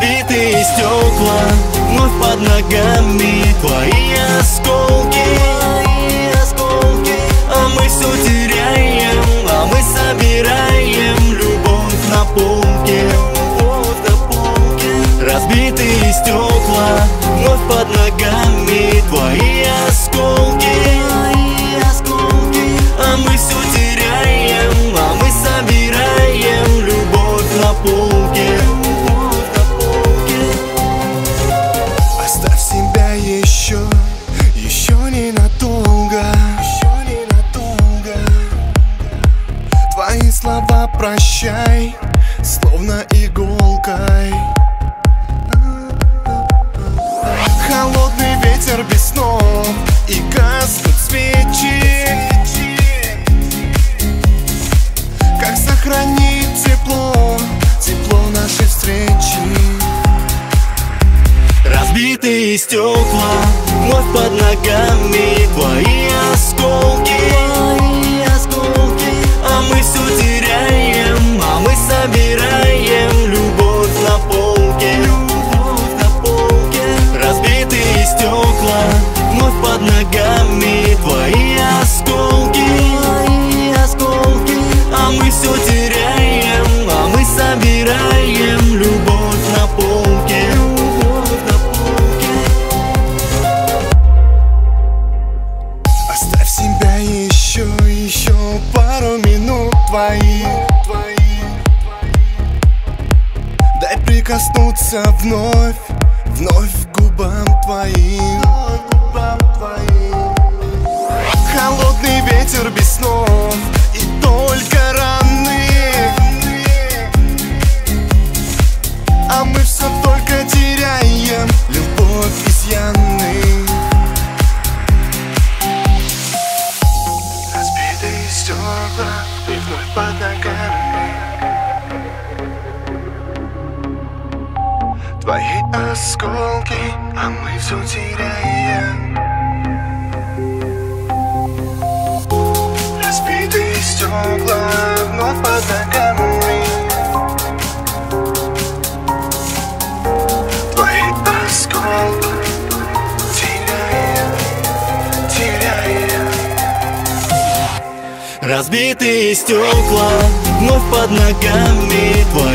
разбитые стекла, вновь под ногами твои осколки. А мы все теряем, а мы собираем любовь на полке. Разбитые стекла, вновь под ногами твои осколки. А мы все теряем, а мы собираем любовь на полке. Оставь себя еще ненадолго. Твои слова прощай, словно иголкой. Холодный ветер без снов, и гаснут свечи. Как сохранить тепло нашей встречи? Разбитые стекла, вновь под ногами твои осколки. А мы все теряем, а мы собираем любовь на полке. Разбитые стекла, вновь под ногами твои осколки. А мы все теряем, а мы собираем любовь на полке. Оставь себя еще пару минут твоих. Дай прикоснуться вновь губам твоим. Холодный ветер без снов, и только раны. А мы все только теряем любовь из Яны. Разбитые стекла, и вновь под ногами твои осколки, а мы все теряем. Разбитые стекла, вновь под ногами твои осколки. Теряем. Разбитые стекла, вновь под ногами твои.